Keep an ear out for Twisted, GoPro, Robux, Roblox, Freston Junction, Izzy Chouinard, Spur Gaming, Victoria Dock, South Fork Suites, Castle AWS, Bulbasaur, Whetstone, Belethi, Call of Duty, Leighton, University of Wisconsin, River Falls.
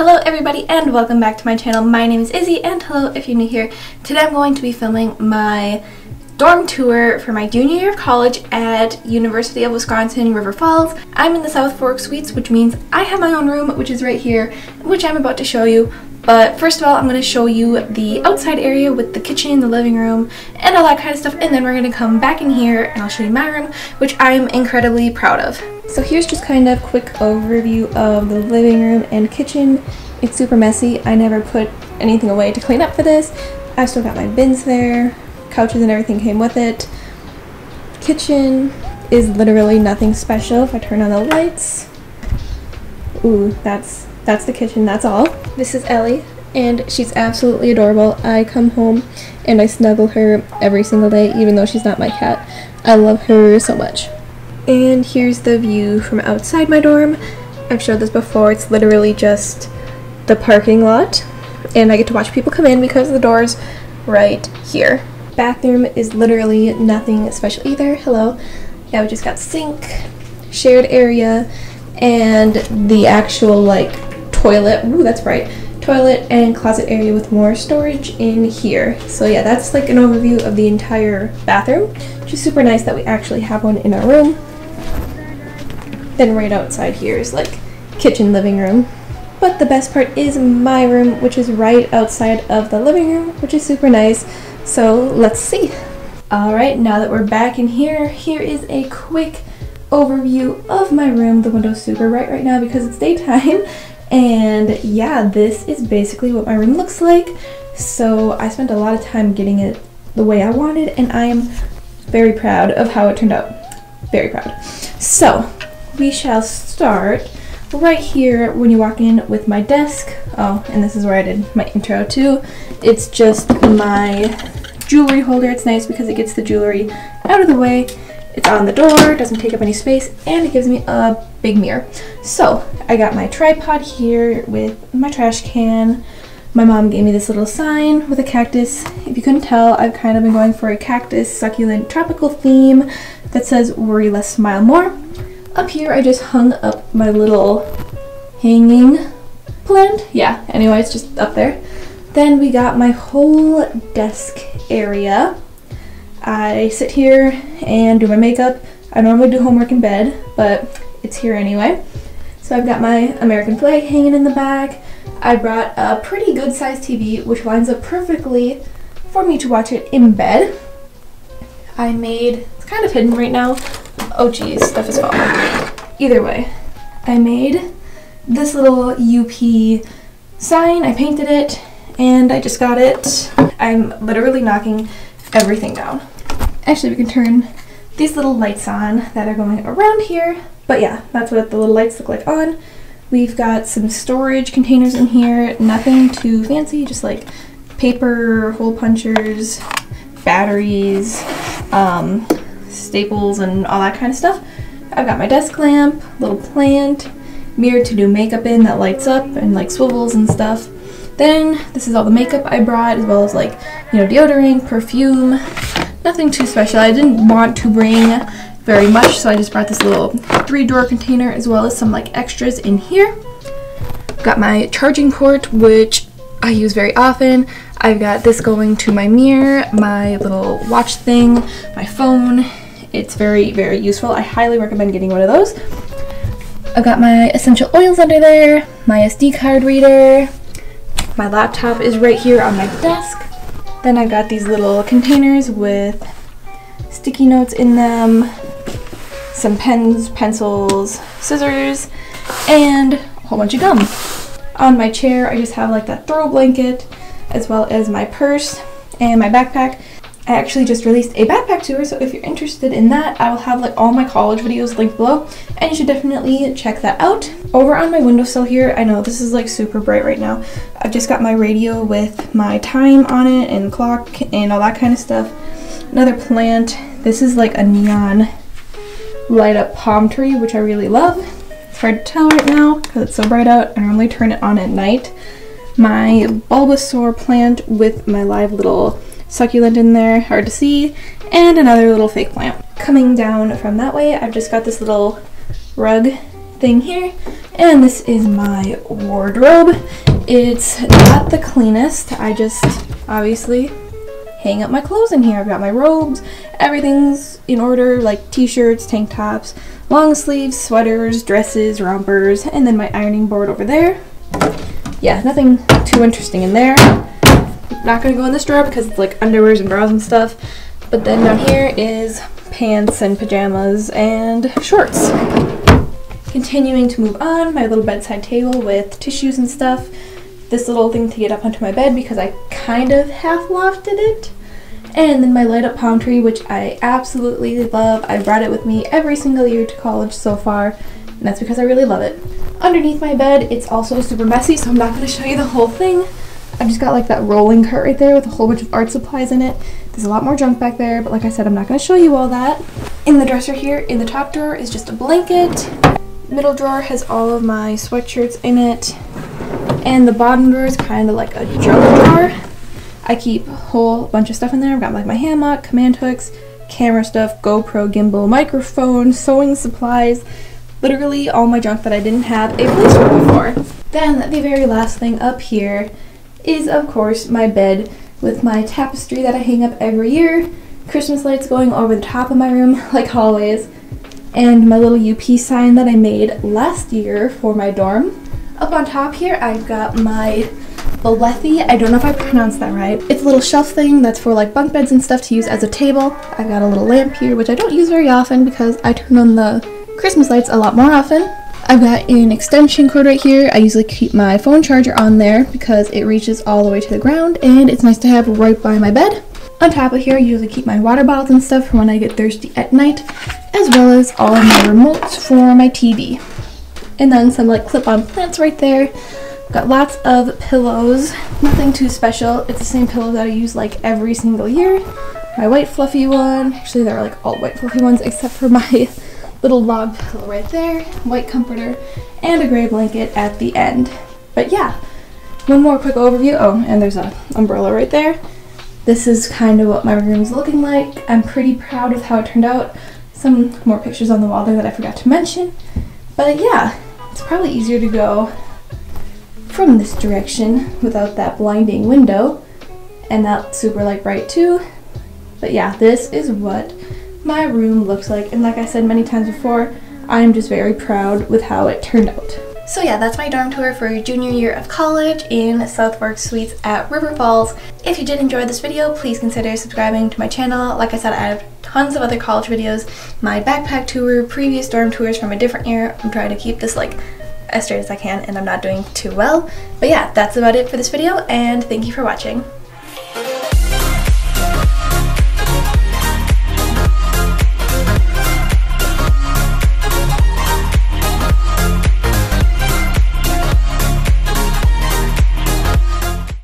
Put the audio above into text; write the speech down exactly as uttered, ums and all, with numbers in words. Hello everybody and welcome back to my channel. My name is Izzy and hello if you're new here. Today I'm going to be filming my dorm tour for my junior year of college at University of Wisconsin, River Falls. I'm in the South Fork Suites, which means I have my own room, which is right here, which I'm about to show you. But first of all, I'm going to show you the outside area with the kitchen, the living room, and all that kind of stuff. And then we're going to come back in here and I'll show you my room, which I'm incredibly proud of. So here's just kind of a quick overview of the living room and kitchen. It's super messy. I never put anything away to clean up for this. I still got my bins there. Couches and everything came with it. Kitchen is literally nothing special. If I turn on the lights, ooh, that's that's the kitchen, that's all. This is Ellie, and she's absolutely adorable. I come home and I snuggle her every single day, even though she's not my cat. I love her so much. And here's the view from outside my dorm. I've showed this before, it's literally just the parking lot, and I get to watch people come in because the door's right here. Bathroom is literally nothing special either. Hello. Yeah, we just got sink, shared area, and the actual like toilet. Ooh, that's bright. Toilet and closet area with more storage in here. So yeah, that's like an overview of the entire bathroom, which is super nice that we actually have one in our room. Then right outside here is like kitchen, living room. But the best part is my room, which is right outside of the living room, which is super nice. So let's see. All right, now that we're back in here, here is a quick overview of my room. The window's super bright right now because it's daytime. And yeah, this is basically what my room looks like. So I spent a lot of time getting it the way I wanted, and I am very proud of how it turned out. Very proud. So we shall start right here when you walk in with my desk. Oh, and this is where I did my intro too. It's just my jewelry holder. It's nice because it gets the jewelry out of the way. It's on the door, doesn't take up any space, and it gives me a big mirror. So I got my tripod here with my trash can. My mom gave me this little sign with a cactus. If you couldn't tell, I've kind of been going for a cactus succulent tropical theme that says worry less, smile more. Up here, I just hung up my little hanging plant. Yeah, anyway, it's just up there. Then we got my whole desk area. I sit here and do my makeup. I normally do homework in bed, but it's here anyway. So I've got my American flag hanging in the back. I brought a pretty good sized T V, which lines up perfectly for me to watch it in bed. I made, it's kind of hidden right now. Oh geez, stuff is falling. Either way, I made this little U P sign, I painted it, and I just got it. I'm literally knocking everything down. Actually, we can turn these little lights on that are going around here, but yeah, that's what the little lights look like on. We've got some storage containers in here, nothing too fancy, just like paper, hole punchers, batteries, um, staples and all that kind of stuff. I've got my desk lamp, little plant, mirror to do makeup in that lights up and like swivels and stuff. Then this is all the makeup I brought, as well as like, you know, deodorant, perfume, nothing too special. I didn't want to bring very much, so I just brought this little three drawer container as well as some like extras in here. Got my charging port, which I use very often. I've got this going to my mirror, my little watch thing, my phone. It's very, very useful. I highly recommend getting one of those. I've got my essential oils under there, my S D card reader. My laptop is right here on my desk. Then I've got these little containers with sticky notes in them, some pens, pencils, scissors, and a whole bunch of gum. On my chair, I just have like that throw blanket, as well as my purse and my backpack. I actually just released a backpack tour, so if you're interested in that, I will have like all my college videos linked below, and you should definitely check that out. Over on my windowsill here, I know this is like super bright right now, I've just got my radio with my time on it and clock and all that kind of stuff. Another plant. This is like a neon light up palm tree, which I really love. It's hard to tell right now because it's so bright out. I normally turn it on at night. My Bulbasaur plant with my live little succulent in there, hard to see, and another little fake plant. Coming down from that way, I've just got this little rug thing here, And this is my wardrobe. It's not the cleanest. I just obviously hang up my clothes in here. I've got my robes, everything's in order, like t-shirts, tank tops, long sleeves, sweaters, dresses, rompers, and then my ironing board over there. Yeah, nothing too interesting in there. Not gonna go in this drawer because it's like underwears and bras and stuff. But then down here is pants and pajamas and shorts. Continuing to move on, my little bedside table with tissues and stuff. This little thing to get up onto my bed because I kind of half lofted it. And then my light up palm tree, which I absolutely love. I brought it with me every single year to college so far, and that's because I really love it. Underneath my bed, it's also super messy, so I'm not going to show you the whole thing. I've just got like that rolling cart right there with a whole bunch of art supplies in it. There's a lot more junk back there, but like I said, I'm not going to show you all that. In the dresser here, in the top drawer, is just a blanket. Middle drawer has all of my sweatshirts in it. And the bottom drawer is kind of like a junk drawer. I keep a whole bunch of stuff in there. I've got like my hammock, command hooks, camera stuff, GoPro, gimbal, microphone, sewing supplies, literally all my junk that I didn't have a place for before. Then the very last thing up here is of course my bed with my tapestry that I hang up every year, Christmas lights going over the top of my room like always, and my little U P sign that I made last year for my dorm. Up on top here, I've got my Belethi. I don't know if I pronounced that right. It's a little shelf thing that's for like bunk beds and stuff to use as a table. I've got a little lamp here, which I don't use very often because I turn on the Christmas lights a lot more often. I've got an extension cord right here. I usually keep my phone charger on there because it reaches all the way to the ground and it's nice to have right by my bed. On top of here, I usually keep my water bottles and stuff for when I get thirsty at night, as well as all of my remotes for my T V. And then some like clip-on plants right there. Got lots of pillows, nothing too special. It's the same pillow that I use like every single year. My white fluffy one, actually they're like all white fluffy ones except for my little log pillow right there, white comforter, and a gray blanket at the end. But yeah, one more quick overview. Oh, and there's an umbrella right there. This is kind of what my room's looking like. I'm pretty proud of how it turned out. Some more pictures on the wall there that I forgot to mention. But yeah, it's probably easier to go from this direction without that blinding window and that super like bright too. But yeah, this is what my room looks like, and like I said many times before, I'm just very proud with how it turned out. So yeah, that's my dorm tour for junior year of college in South Fork Suites at River Falls. If you did enjoy this video, please consider subscribing to my channel. Like I said, I have tons of other college videos, my backpack tour, previous dorm tours from a different year. I'm trying to keep this like as straight as I can, and I'm not doing too well. But yeah, that's about it for this video, and thank you for watching.